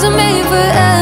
wasn't made for us.